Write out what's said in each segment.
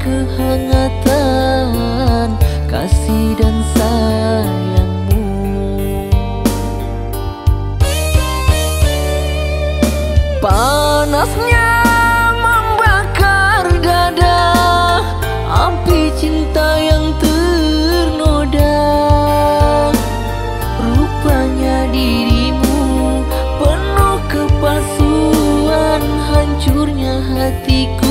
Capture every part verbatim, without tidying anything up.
kehangatan kasih dan sayangmu. Panasnya membakar dada, api cinta yang ternoda. Rupanya dirimu penuh kepalsuan, hancurnya hatiku.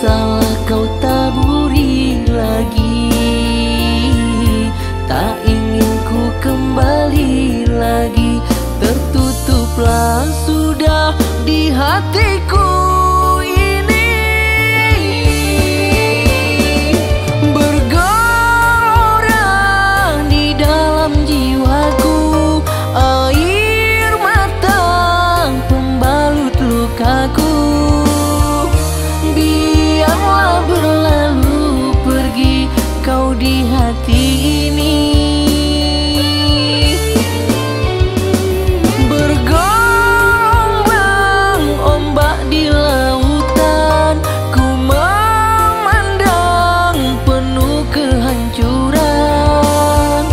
Salah kau taburi lagi, tak ingin ku kembali lagi. Tertutuplah sudah di hatiku ini, bergelora di dalam jiwaku. Air mata pembalut lukaku, kau di hati ini. Bergelombang ombak di lautan, ku memandang penuh kehancuran.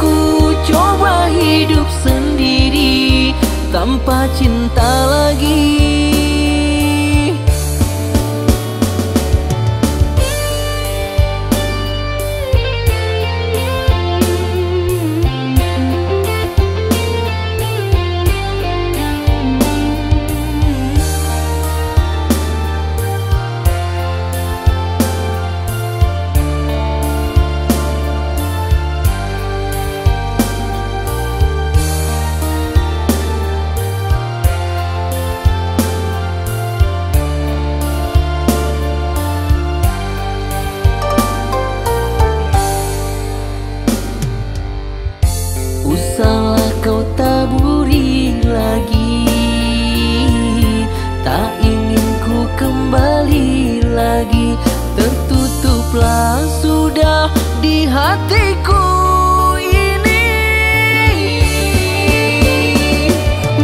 Ku coba hidup sendiri tanpa cinta lagi. Salah kau taburi lagi, tak ingin ku kembali lagi. Tertutuplah sudah di hatiku ini,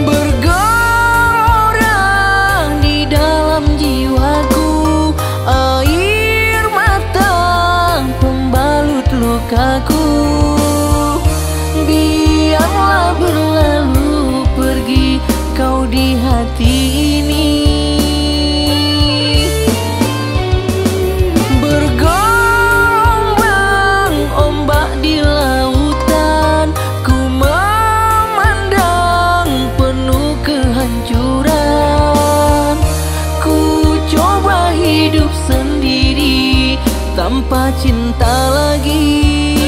bergelora di dalam jiwaku. Air mata pembalut lukaku, kau di hati ini. Bergelombang ombak di lautan, ku memandang penuh kehancuran. Ku coba hidup sendiri tanpa cinta lagi.